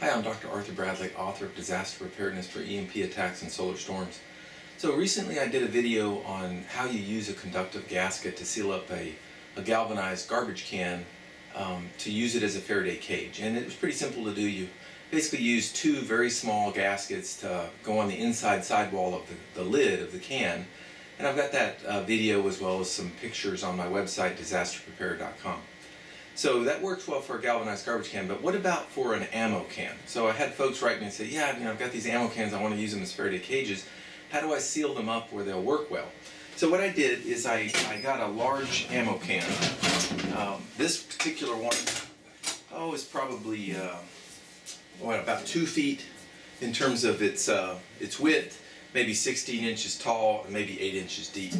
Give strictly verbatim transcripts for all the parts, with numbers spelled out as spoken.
Hi, I'm Doctor Arthur Bradley, author of Disaster Preparedness for E M P Attacks and Solar Storms. So recently I did a video on how you use a conductive gasket to seal up a, a galvanized garbage can um, to use it as a Faraday cage. And it was pretty simple to do. You basically use two very small gaskets to go on the inside sidewall of the, the lid of the can. And I've got that uh, video as well as some pictures on my website, disaster preparer dot com. So that works well for a galvanized garbage can, but what about for an ammo can? So I had folks write me and say, yeah, you know, I've got these ammo cans, I want to use them as Faraday cages. How do I seal them up where they'll work well? So what I did is I, I got a large ammo can. Um, this particular one, oh, is probably, uh, what, about two feet in terms of its, uh, its width, maybe sixteen inches tall, and maybe eight inches deep.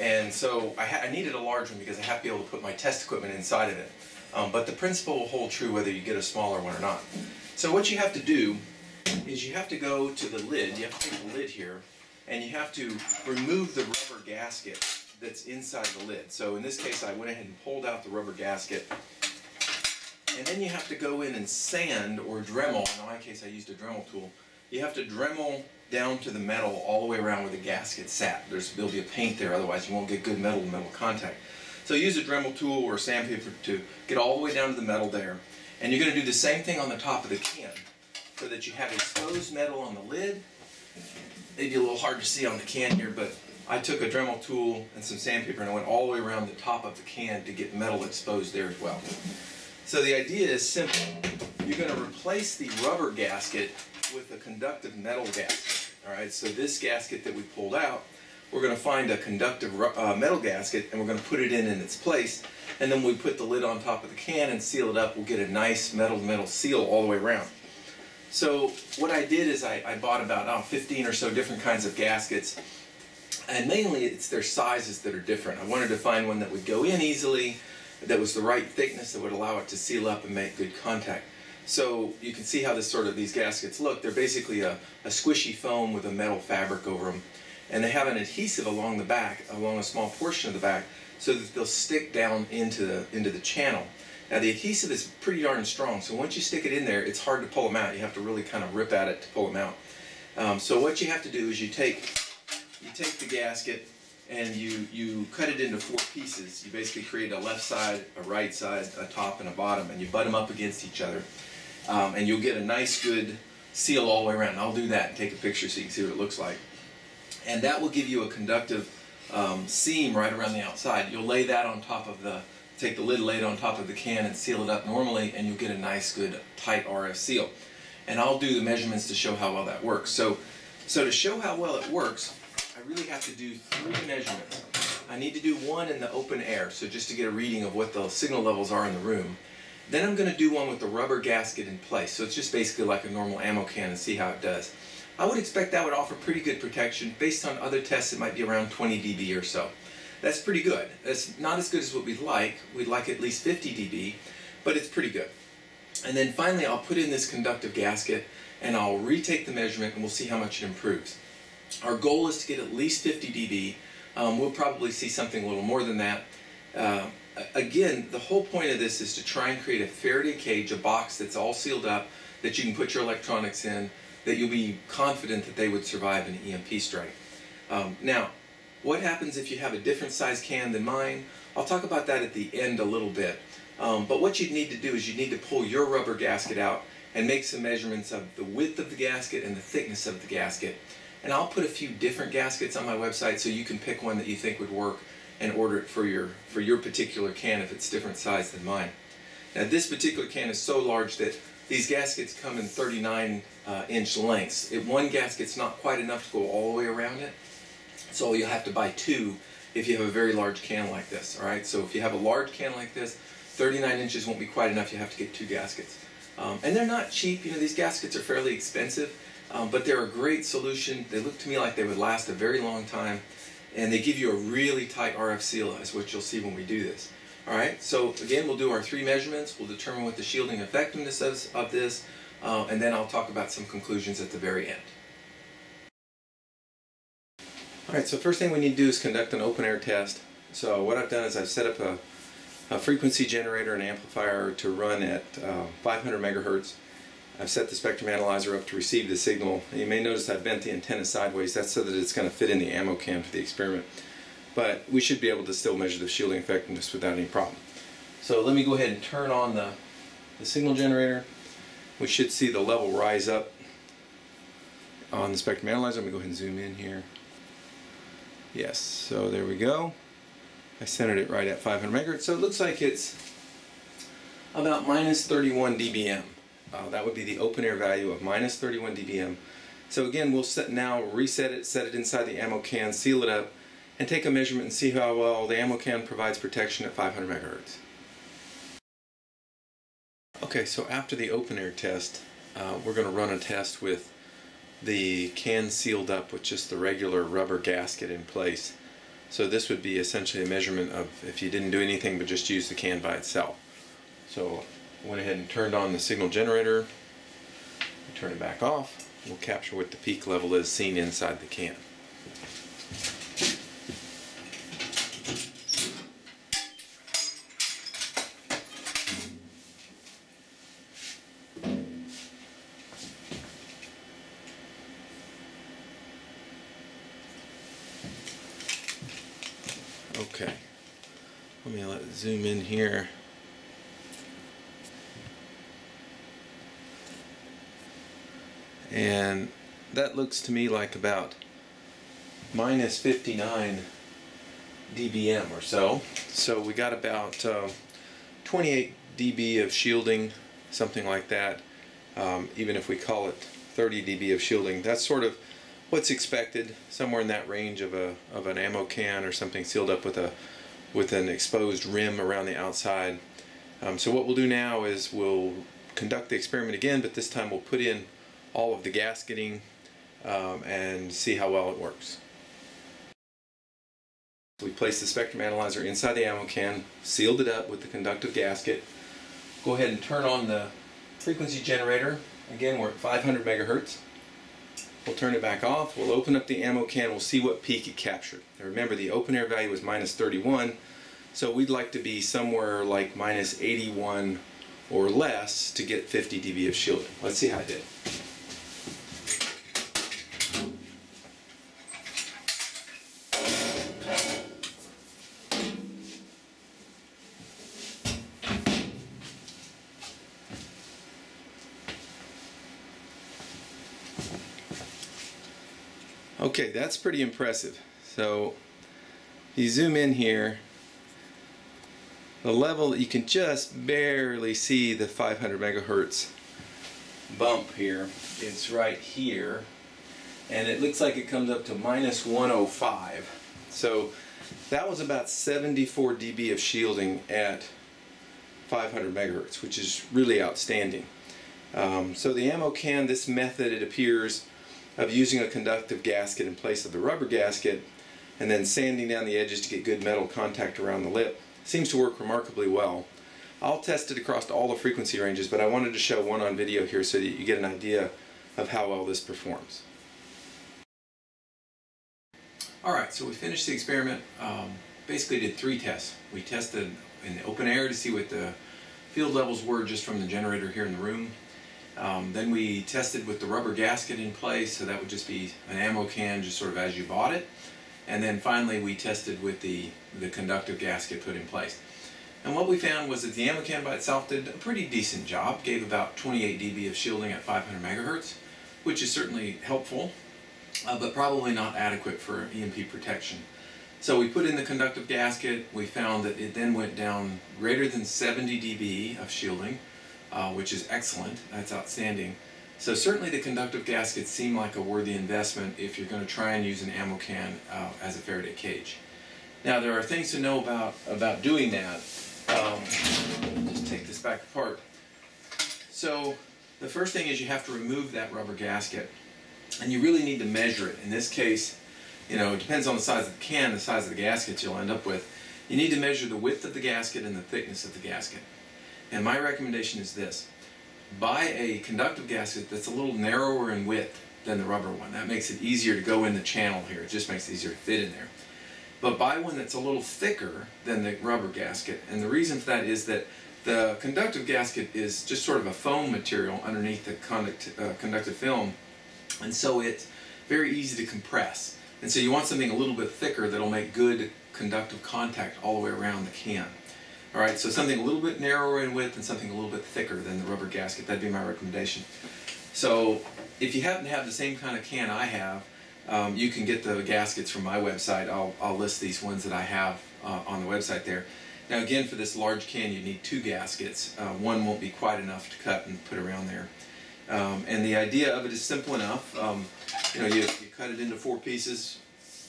And so I, ha I needed a large one because I have to be able to put my test equipment inside of it. Um, but the principle will hold true whether you get a smaller one or not. So what you have to do is you have to go to the lid, you have to take the lid here, and you have to remove the rubber gasket that's inside the lid. So in this case I went ahead and pulled out the rubber gasket. And then you have to go in and sand or Dremel, in my case I used a Dremel tool, you have to Dremel down to the metal all the way around where the gasket sat. There's, there'll be a paint there, otherwise you won't get good metal-to-metal contact. So use a Dremel tool or sandpaper to get all the way down to the metal there. And you're going to do the same thing on the top of the can so that you have exposed metal on the lid. Maybe a little hard to see on the can here, but I took a Dremel tool and some sandpaper and I went all the way around the top of the can to get metal exposed there as well. So the idea is simple. You're going to replace the rubber gasket with a conductive metal gasket. Alright, so this gasket that we pulled out, we're going to find a conductive uh, metal gasket and we're going to put it in in its place, and then we put the lid on top of the can and seal it up. We'll get a nice metal-to-metal seal all the way around. So what I did is I, I bought about oh, fifteen or so different kinds of gaskets, and mainly it's their sizes that are different. I wanted to find one that would go in easily, that was the right thickness that would allow it to seal up and make good contact. So you can see how this sort of these gaskets look. They're basically a, a squishy foam with a metal fabric over them. And they have an adhesive along the back, along a small portion of the back, so that they'll stick down into the, into the channel. Now the adhesive is pretty darn strong, so once you stick it in there, it's hard to pull them out. You have to really kind of rip at it to pull them out. Um, so what you have to do is you take, you take the gasket and you, you cut it into four pieces. You basically create a left side, a right side, a top, and a bottom, and you butt them up against each other. Um, and you'll get a nice good seal all the way around. And I'll do that and take a picture so you can see what it looks like. And that will give you a conductive um, seam right around the outside. You'll lay that on top of the, take the lid, lay it on top of the can and seal it up normally, and you'll get a nice good tight R F seal. And I'll do the measurements to show how well that works. So, so to show how well it works, I really have to do three measurements. I need to do one in the open air, so just to get a reading of what the signal levels are in the room. Then I'm going to do one with the rubber gasket in place, so it's just basically like a normal ammo can, and see how it does. I would expect that would offer pretty good protection. Based on other tests, it might be around twenty D B or so. That's pretty good. That's not as good as what we'd like. We'd like at least fifty D B, but it's pretty good. And then finally, I'll put in this conductive gasket, and I'll retake the measurement, and we'll see how much it improves. Our goal is to get at least fifty D B. Um, we'll probably see something a little more than that. Uh, Again, the whole point of this is to try and create a Faraday cage, a box that's all sealed up, that you can put your electronics in, that you'll be confident that they would survive an E M P strike. Um, now, what happens if you have a different size can than mine? I'll talk about that at the end a little bit. Um, but what you'd need to do is you need to pull your rubber gasket out and make some measurements of the width of the gasket and the thickness of the gasket. And I'll put a few different gaskets on my website so you can pick one that you think would work and order it for your, for your particular can if it's different size than mine. Now this particular can is so large that these gaskets come in thirty-nine uh, inch lengths. If one gasket's not quite enough to go all the way around it, so you'll have to buy two if you have a very large can like this. All right? So if you have a large can like this, thirty-nine inches won't be quite enough. You have to get two gaskets. Um, and they're not cheap. You know, these gaskets are fairly expensive, um, but they're a great solution. They look to me like they would last a very long time. And they give you a really tight R F seal, is what you'll see when we do this. Alright, so again, we'll do our three measurements, we'll determine what the shielding effectiveness is of this, uh, and then I'll talk about some conclusions at the very end. Alright, so first thing we need to do is conduct an open air test. So what I've done is I've set up a, a frequency generator and amplifier to run at uh, five hundred megahertz. I've set the spectrum analyzer up to receive the signal. You may notice I've bent the antenna sideways. That's so that it's going to fit in the ammo cam for the experiment. But we should be able to still measure the shielding effectiveness without any problem. So let me go ahead and turn on the, the signal generator. We should see the level rise up on the spectrum analyzer. Let me go ahead and zoom in here. Yes, so there we go. I centered it right at five hundred megahertz, so it looks like it's about minus thirty-one D B M. Uh, that would be the open air value of minus thirty-one D B M. So again, we'll set now reset it, set it inside the ammo can, seal it up, and take a measurement and see how well the ammo can provides protection at five hundred megahertz. Okay, so after the open air test, uh, we're going to run a test with the can sealed up with just the regular rubber gasket in place. So this would be essentially a measurement of if you didn't do anything but just use the can by itself. So I went ahead and turned on the signal generator, turn it back off, we'll capture what the peak level is seen inside the can. Okay, let me let zoom in here. And that looks to me like about minus fifty-nine D B M or so. So we got about uh, twenty-eight D B of shielding, something like that. Um, even if we call it thirty D B of shielding, that's sort of what's expected, somewhere in that range of a of an ammo can or something sealed up with a with an exposed rim around the outside. Um, so what we'll do now is we'll conduct the experiment again, but this time we'll put in all of the gasketing um, and see how well it works. We place the spectrum analyzer inside the ammo can, sealed it up with the conductive gasket. Go ahead and turn on the frequency generator. Again, we're at five hundred megahertz. We'll turn it back off, we'll open up the ammo can, we'll see what peak it captured. Now remember, the open air value was minus thirty-one, so we'd like to be somewhere like minus eighty-one or less to get fifty D B of shielding. Let's see how it did. Okay, that's pretty impressive. So you zoom in here, the level, you can just barely see the five hundred megahertz bump here. It's right here, and it looks like it comes up to minus one oh five. So that was about seventy-four D B of shielding at five hundred megahertz, which is really outstanding. Um, so the ammo can, this method, it appears, of using a conductive gasket in place of the rubber gasket and then sanding down the edges to get good metal contact around the lip, seems to work remarkably well. I'll test it across all the frequency ranges, but I wanted to show one on video here so that you get an idea of how well this performs. Alright, so we finished the experiment. Um, basically did three tests. We tested in the open air to see what the field levels were just from the generator here in the room. Um, then we tested with the rubber gasket in place, so that would just be an ammo can just sort of as you bought it. And then finally we tested with the, the conductive gasket put in place. And what we found was that the ammo can by itself did a pretty decent job, gave about twenty-eight D B of shielding at five hundred megahertz, which is certainly helpful, uh, but probably not adequate for E M P protection. So we put in the conductive gasket, we found that it then went down greater than seventy D B of shielding, Uh, which is excellent. That's outstanding. So certainly the conductive gaskets seem like a worthy investment if you're going to try and use an ammo can uh, as a Faraday cage. Now there are things to know about, about doing that. Um, just take this back apart. So the first thing is you have to remove that rubber gasket, and you really need to measure it. In this case, you know, it depends on the size of the can, the size of the gasket you'll end up with. You need to measure the width of the gasket and the thickness of the gasket. And my recommendation is this: buy a conductive gasket that's a little narrower in width than the rubber one. That makes it easier to go in the channel here. It just makes it easier to fit in there. But buy one that's a little thicker than the rubber gasket. And the reason for that is that The conductive gasket is just sort of a foam material underneath the conduct, uh, conductive film, and so it's very easy to compress. And so you want something a little bit thicker that'll make good conductive contact all the way around the can. All right, so something a little bit narrower in width and something a little bit thicker than the rubber gasket. That'd be my recommendation. So if you happen to have the same kind of can I have, um, you can get the gaskets from my website. I'll, I'll list these ones that I have uh, on the website there. Now again, for this large can, you need two gaskets. Uh, one won't be quite enough to cut and put around there. Um, and the idea of it is simple enough. Um, you know, you, you cut it into four pieces.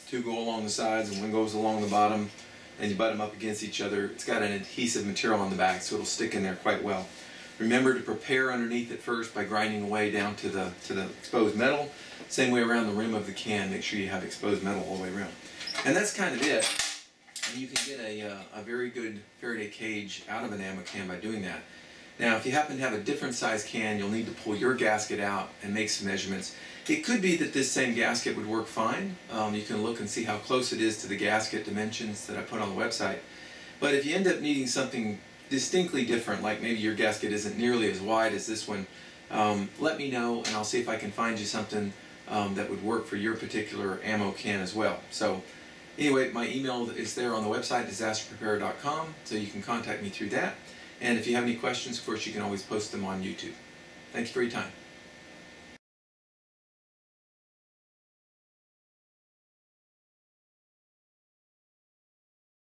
Two go along the sides and one goes along the bottom, and you butt them up against each other. It's got an adhesive material on the back, so it'll stick in there quite well. Remember to prepare underneath it first by grinding away down to the, to the exposed metal. Same way around the rim of the can, make sure you have exposed metal all the way around. And that's kind of it. And you can get a, uh, a very good Faraday cage out of an ammo can by doing that. Now, if you happen to have a different size can, you'll need to pull your gasket out and make some measurements. It could be that this same gasket would work fine. Um, you can look and see how close it is to the gasket dimensions that I put on the website. But if you end up needing something distinctly different, like maybe your gasket isn't nearly as wide as this one, um, let me know and I'll see if I can find you something um, that would work for your particular ammo can as well. So. Anyway, my email is there on the website, disaster preparer dot com, so you can contact me through that. And if you have any questions, of course, you can always post them on YouTube. Thanks for your time.